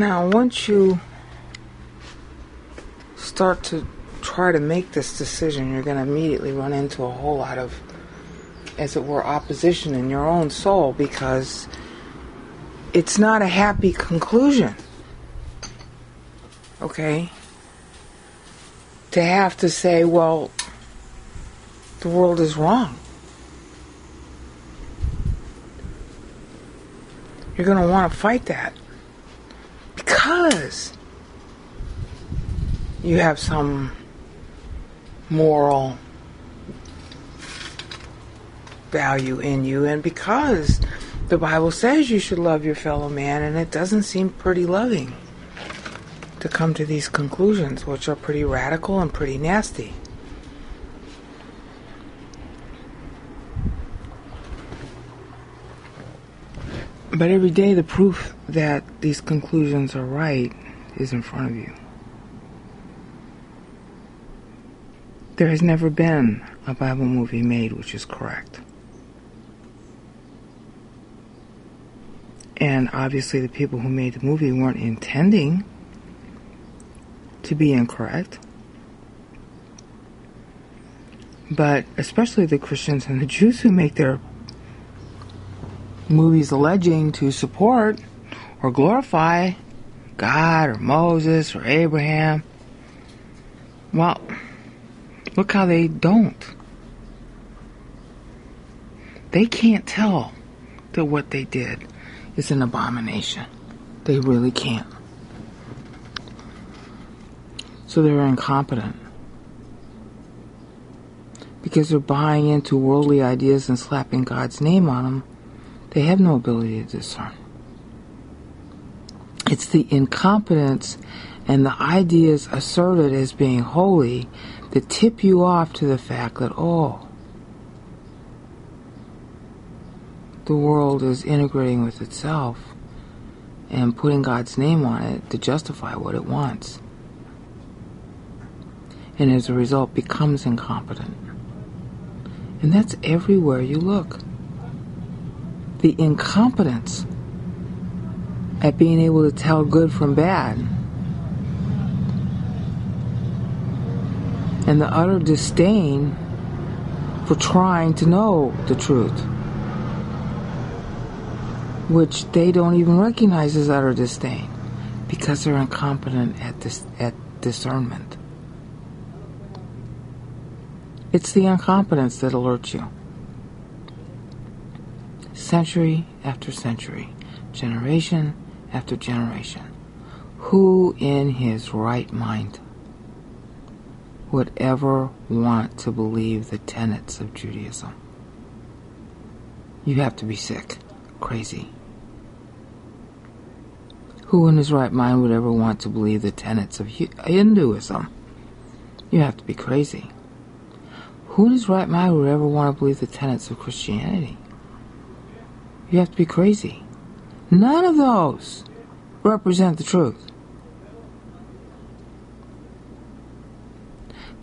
Now, once you start to try to make this decision, you're going to immediately run into a whole lot of, as it were, opposition in your own soul, because it's not a happy conclusion, okay? To have to say, well, the world is wrong. You're going to want to fight that because you have some moral value in you, and because the Bible says you should love your fellow man, and it doesn't seem pretty loving to come to these conclusions, which are pretty radical and pretty nasty. But every day the proof that these conclusions are right is in front of you. There has never been a Bible movie made which is correct. And obviously the people who made the movie weren't intending to be incorrect. But especially the Christians and the Jews who make their movies alleging to support or glorify God or Moses or Abraham, well, look how they don't. They can't tell that what they did is an abomination. They really can't. So they're incompetent. Because they're buying into worldly ideas and slapping God's name on them, they have no ability to discern. It's the incompetence and the ideas asserted as being holy that tip you off to the fact that, oh, the world is integrating with itself and putting God's name on it to justify what it wants. And as a result, becomes incompetent. And that's everywhere you look. The incompetence at being able to tell good from bad. And the utter disdain for trying to know the truth, which they don't even recognize as utter disdain, because they're incompetent at discernment. It's the incompetence that alerts you. Century after century, generation after generation. Who in his right mind would ever want to believe the tenets of Judaism? You have to be sick, crazy. Who in his right mind would ever want to believe the tenets of Hinduism? You have to be crazy. Who in his right mind would ever want to believe the tenets of Christianity? You have to be crazy. None of those represent the truth.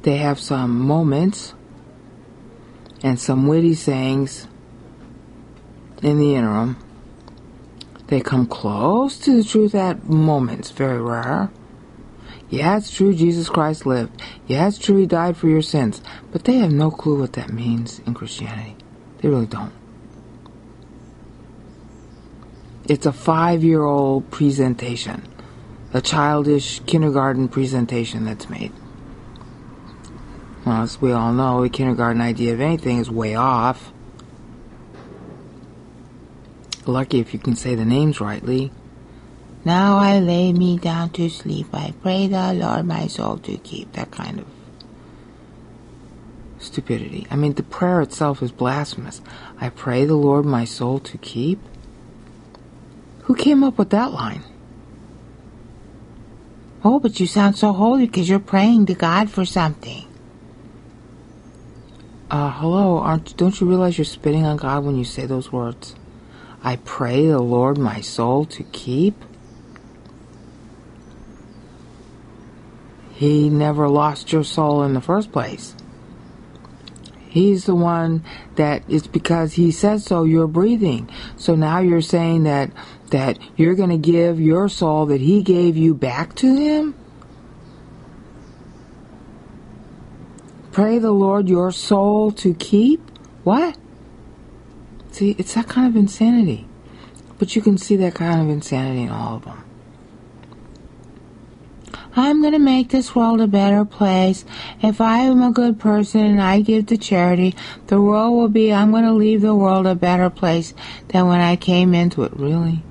They have some moments and some witty sayings in the interim. They come close to the truth at moments, very rare. Yeah, it's true Jesus Christ lived. Yeah, it's true He died for your sins. But they have no clue what that means in Christianity. They really don't. It's a 5-year-old presentation, a childish kindergarten presentation that's made. Well, as we all know, the kindergarten idea of anything is way off. Lucky if you can say the names rightly. Now I lay me down to sleep, I pray the Lord my soul to keep. That kind of stupidity. I mean, the prayer itself is blasphemous. I pray the Lord my soul to keep? Who came up with that line? Oh, but you sound so holy because you're praying to God for something. Hello, don't you realize you're spitting on God when you say those words? I pray the Lord my soul to keep? He never lost your soul in the first place. He's the one that it's because He says so you're breathing. So now you're saying that that you're going to give your soul that he gave you back to him? Pray the Lord your soul to keep? What? See, it's that kind of insanity. But you can see that kind of insanity in all of them. I'm going to make this world a better place. If I am a good person and I give to charity, the world will be, I'm going to leave the world a better place than when I came into it. Really?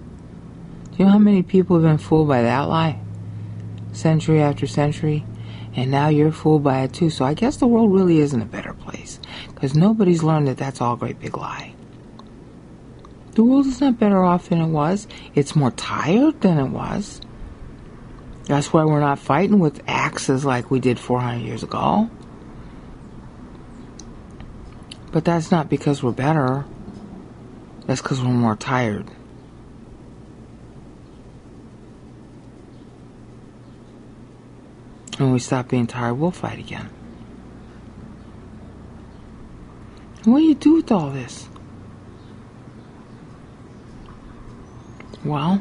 Do you know how many people have been fooled by that lie? Century after century. And now you're fooled by it too. So I guess the world really isn't a better place. Because nobody's learned that that's all a great big lie. The world is not better off than it was. It's more tired than it was. That's why we're not fighting with axes like we did 400 years ago. But that's not because we're better. That's because we're more tired. When we stop being tired, we'll fight again. And what do you do with all this? Well,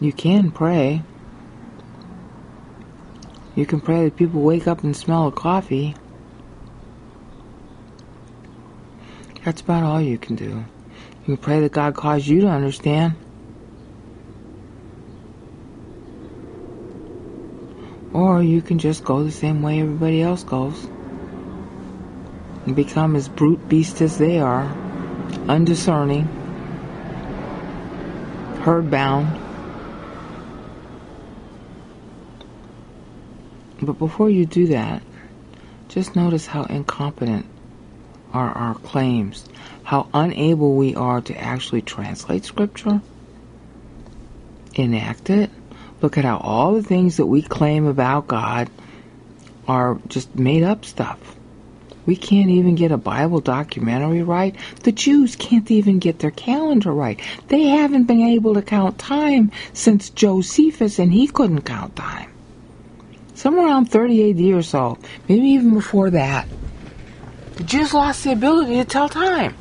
you can pray. You can pray that people wake up and smell a coffee. That's about all you can do. You can pray that God caused you to understand. Or you can just go the same way everybody else goes. And become as brute beast as they are. Undiscerning. Herd bound. But before you do that, just notice how incompetent are our claims, how unable we are to actually translate Scripture, enact it. Look at how all the things that we claim about God are just made up stuff. We can't even get a Bible documentary right. The Jews can't even get their calendar right. They haven't been able to count time since Josephus, and he couldn't count time. Somewhere around 30 AD or so, maybe even before that, the Jews lost the ability to tell time.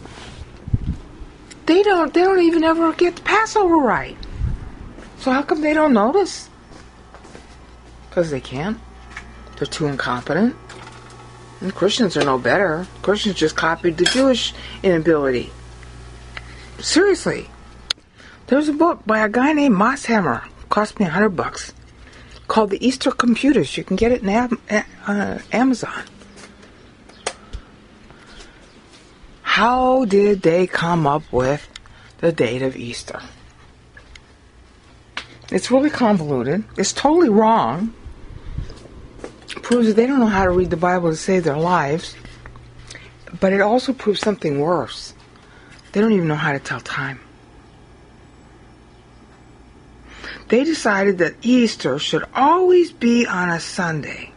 They don't even ever get the Passover right. So how come they don't notice? Because they can't. They're too incompetent. And Christians are no better. Christians just copied the Jewish inability. Seriously. There's a book by a guy named Mosshammer. Cost me $100. Called the Easter Computus. You can get it on Amazon. How did they come up with the date of Easter? It's really convoluted. It's totally wrong. It proves that they don't know how to read the Bible to save their lives. But it also proves something worse. They don't even know how to tell time. They decided that Easter should always be on a Sunday.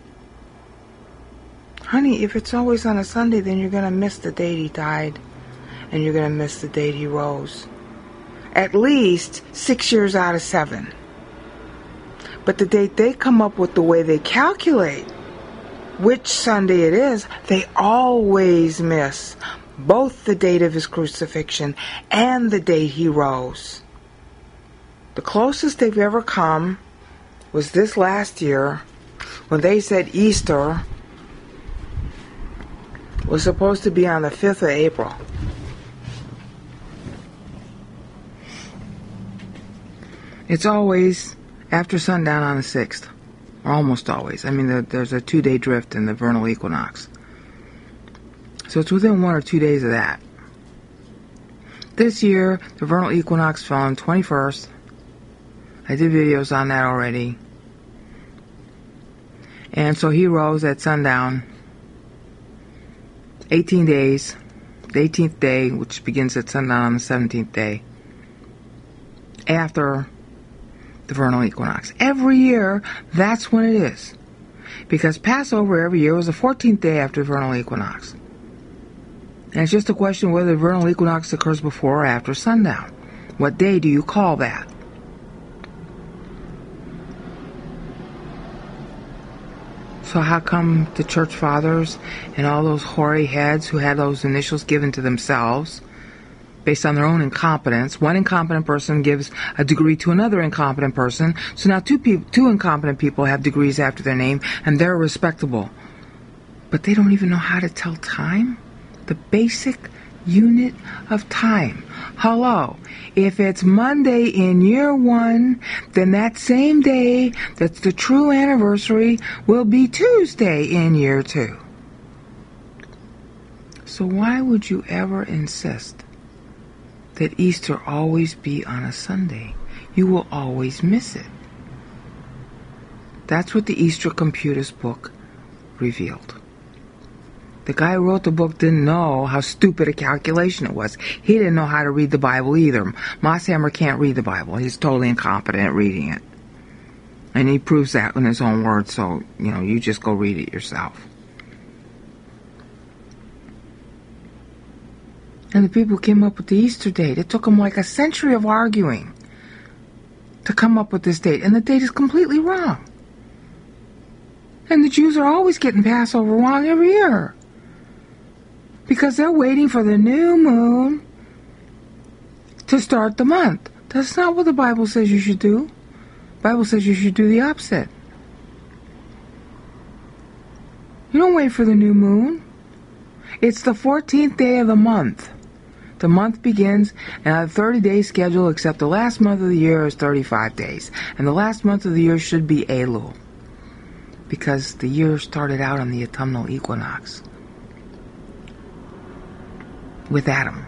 Honey, if it's always on a Sunday, then you're going to miss the date he died. And you're going to miss the date he rose. At least 6 years out of 7. But the date they come up with, the way they calculate which Sunday it is, they always miss both the date of his crucifixion and the date he rose. The closest they've ever come was this last year when they said Easter was supposed to be on the 5th of April. It's always after sundown on the 6th. Almost always. I mean, there's a 2-day drift in the vernal equinox. So it's within 1 or 2 days of that. This year, the vernal equinox fell on the 21st. I did videos on that already. And so he rose at sundown. 18 days. The 18th day, which begins at sundown on the 17th day. After the vernal equinox. Every year, that's when it is. Because Passover every year was the 14th day after the vernal equinox. And it's just a question whether the vernal equinox occurs before or after sundown. What day do you call that? So how come the church fathers and all those hoary heads who had those initials given to themselves based on their own incompetence. One incompetent person gives a degree to another incompetent person, so now two incompetent people have degrees after their name, and they're respectable. But they don't even know how to tell time? The basic unit of time. Hello. If it's Monday in year one, then that same day that's the true anniversary will be Tuesday in year two. So why would you ever insist that Easter always be on a Sunday? You will always miss it. That's what the Easter Computus book revealed. The guy who wrote the book didn't know how stupid a calculation it was. He didn't know how to read the Bible either. Mosshammer can't read the Bible. He's totally incompetent at reading it. And he proves that in his own words, so, you know, you just go read it yourself. And the people came up with the Easter date. It took them like a century of arguing to come up with this date. And the date is completely wrong. And the Jews are always getting Passover wrong every year, because they're waiting for the new moon to start the month. That's not what the Bible says you should do. The Bible says you should do the opposite. You don't wait for the new moon. It's the 14th day of the month. The month begins and a 30-day schedule, except the last month of the year is 35 days. And the last month of the year should be Elul, because the year started out on the autumnal equinox with Adam.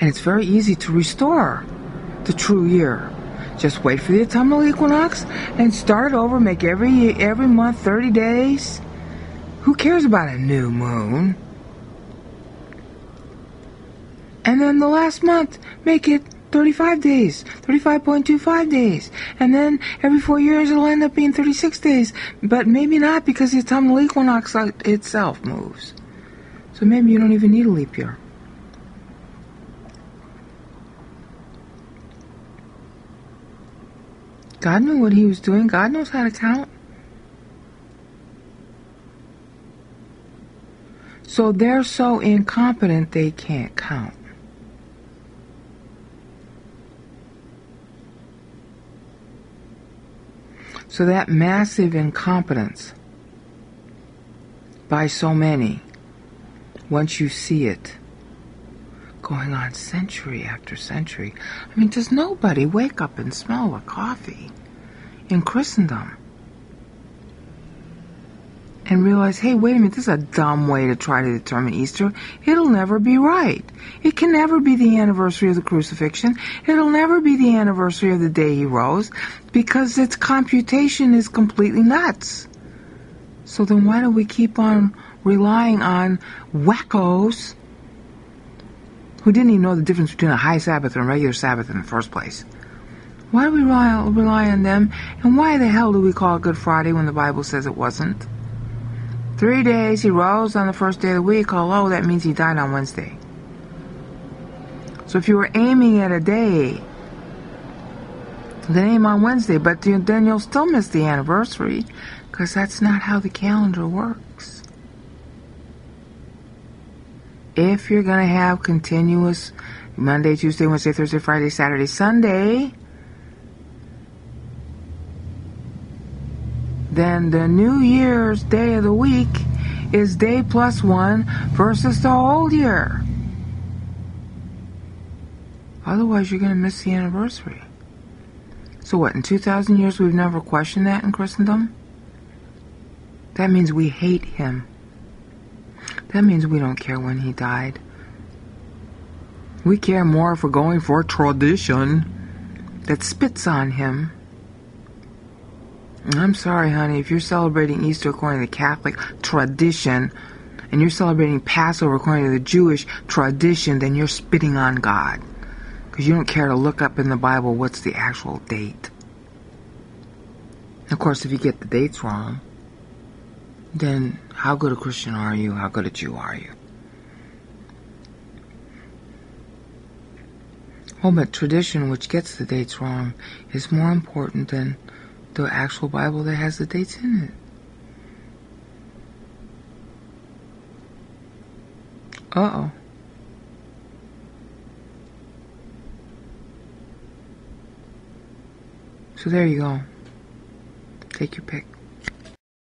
And it's very easy to restore the true year. Just wait for the autumnal equinox and start over. Make every month 30 days. Who cares about a new moon? And then the last month, make it 35 days, 35.25 days. And then every 4 years it'll end up being 36 days. But maybe not, because the autumnal equinox itself moves. So maybe you don't even need a leap year. God knew what he was doing. God knows how to count. So they're so incompetent they can't count. So that massive incompetence by so many, once you see it going on century after century. I mean, does nobody wake up and smell the coffee in Christendom and realize, hey, wait a minute, this is a dumb way to try to determine Easter. It'll never be right. It can never be the anniversary of the crucifixion. It'll never be the anniversary of the day he rose, because its computation is completely nuts. So then why do we keep on relying on wackos who didn't even know the difference between a high Sabbath and a regular Sabbath in the first place? Why do we rely on them? And why the hell do we call it Good Friday when the Bible says it wasn't? 3 days, he rose on the first day of the week. Hello, that means he died on Wednesday. So if you were aiming at a day, then aim on Wednesday. But then you'll still miss the anniversary, because that's not how the calendar works. If you're going to have continuous Monday, Tuesday, Wednesday, Thursday, Friday, Saturday, Sunday, then the New Year's day of the week is day plus one versus the old year. Otherwise, you're going to miss the anniversary. So what, in 2,000 years we've never questioned that in Christendom? That means we hate him. That means we don't care when he died. We care more for going for a tradition that spits on him. I'm sorry, honey, if you're celebrating Easter according to the Catholic tradition and you're celebrating Passover according to the Jewish tradition, then you're spitting on God, because you don't care to look up in the Bible what's the actual date. Of course, if you get the dates wrong, then how good a Christian are you? How good a Jew are you? Oh, but tradition, which gets the dates wrong, is more important than the actual Bible that has the dates in it. Uh-oh. So there you go. Take your pick.